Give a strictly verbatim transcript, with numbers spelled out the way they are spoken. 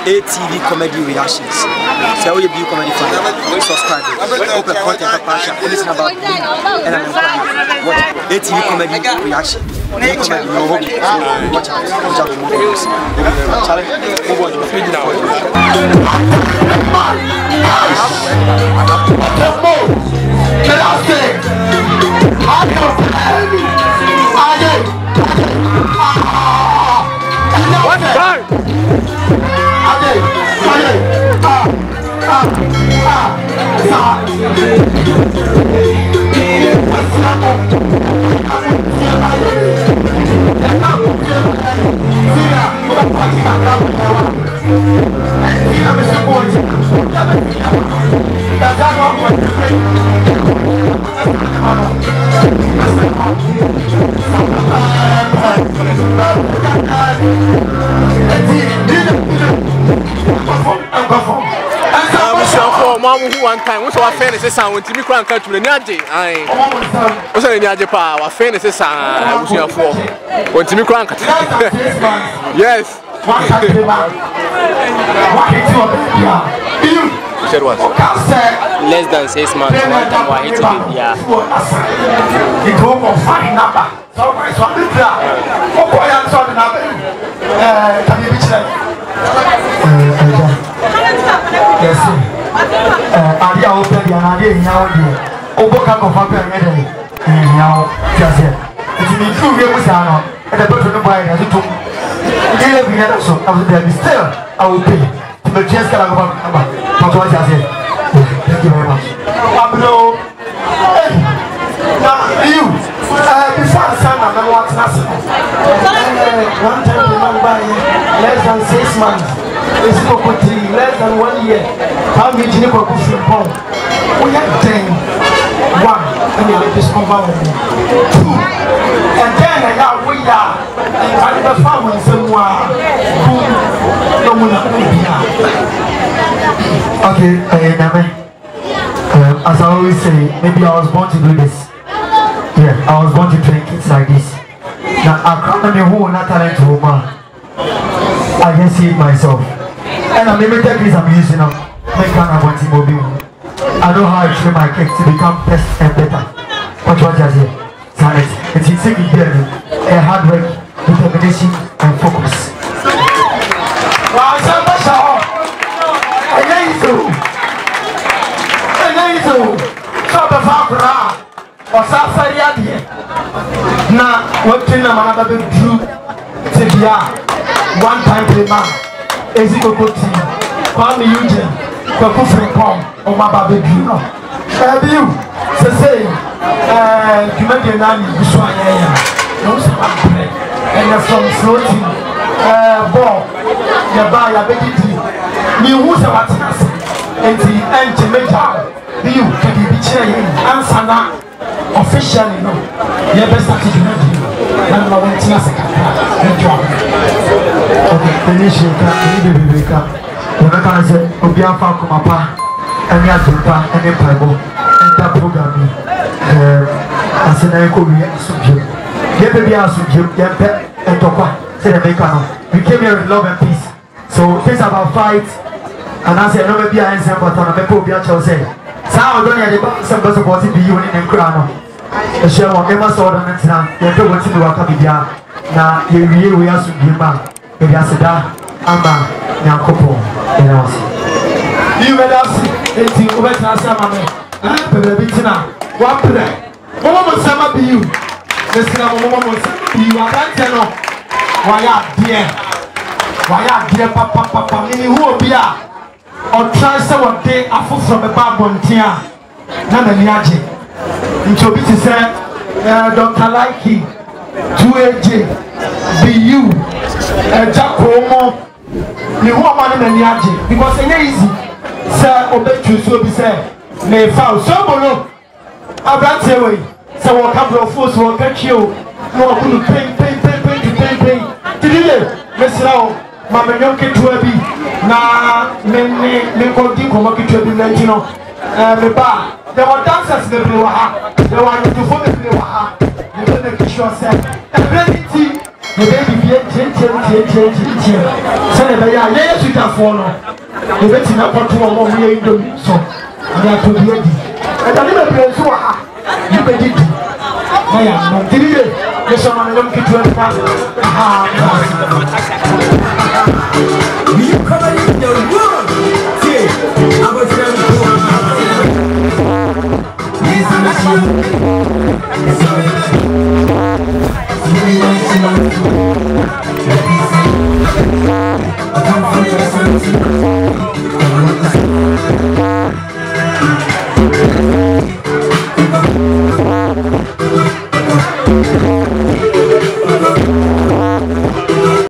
A T V comedy reactions. So I will be comedy fan. Subscribe. Open content for passion. Listen about me and I'm what A T V comedy reaction. Watch out. Watch out. Watch out. One time, what's our fairness? Is sound to be crowned country. I was in the power, fairness is sound. What to be crowned? Yes, said what? Less than six months. Yeah, you go for fine number. Yes. I open the idea now. Oboka of Upper Eden. Now, just here. It's in the two years now, and I put to buy as it took. I was there. Still, I will pay to the chest. I want to say, thank you very much. Pablo, you before Sam, I want nothing. One time, less than six months. It's for less than one year. How many people are pushing home? We have ten. One, and you have this compound. Two, and then I have we are. I have a family somewhere. No one okay, uh, as I always say, maybe I was born to do this. Yeah, I was born to train kids like this. Now, I can't remember who not talent to woman. I can see it myself. And I'm limited because I'm using them. Make one I want to move. I know how I train my kids to become best and better. But what I say, it's insecurity, a hard work, determination, and focus. Wow, so much hard. And then you do. And then you do. So the Fakura or Safariadi. Now, what can I have to do? One time, the man. Eziko Koti, Kwame Eugene, Kwaku Frimpong, Omaba Baby, no. Baby, c'est c'est, tu mets des nani, tu sois rien. Non, c'est pas vrai. Elle est from floating. Bon, yaba yaba dit, ni où ça va tirer. Et dit, un tu mets ça, Baby, tu dis bichir, un sana, officiel non. Il est best à qui tu mets dit, même la ventina c'est capable. Okay, the nation can be the Rebecca. Rebecca has said, Obia Fakumapa, and Yazupa, and the Bible, and that program. As an echo, we have a subject. Give me a subject, get back and talk. Say the Rebecca, we came here with love and peace. So, this about fight, and I said, no, maybe I am but on a people, we are chosen. So, I don't have some person who wants to be you in Crano. The shell of Emma Sordon's now, they don't want to do a cabia. Now, you really will have to be back. You may have seen eighteen over Tassamame, and the Vitina, one today. Woman, some of you, the Slam woman, you are that general. Why are dear? Why are dear Papa Papa? Many who will be out or try someone day after from a barbontia. None of the Yaji. In Chobiti said, Doctor Likey, two A J, be you. Jack Romo, you want money and Yaji because it's easy. Sir, obey you so be said. May found so below. I ran away. So, a couple of fools will catch you. No, I couldn't pay, pay, pay, pay, pay, pay. Today, Miss Lau, Mamma Yonke to a bee. Now, men may go deep or market to a bee, you know. The bar, there were dancers in the blue. There were two for the blue. The kitchen said, and I